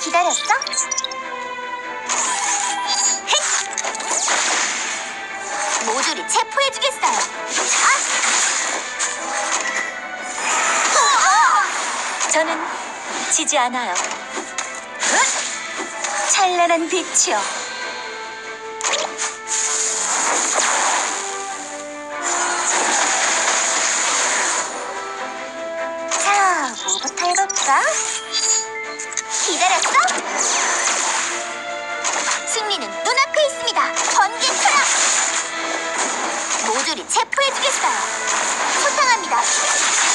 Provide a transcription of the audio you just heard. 기다렸어? 헥! 모조리 체포해주겠어요. 아! 저는 지지 않아요. 찬란한 빛이요. 자, 뭐부터 해볼까? 기다렸어? 승리는 눈앞에 있습니다. 번개 투라! 모조리 체포해주겠어요. 소탕합니다.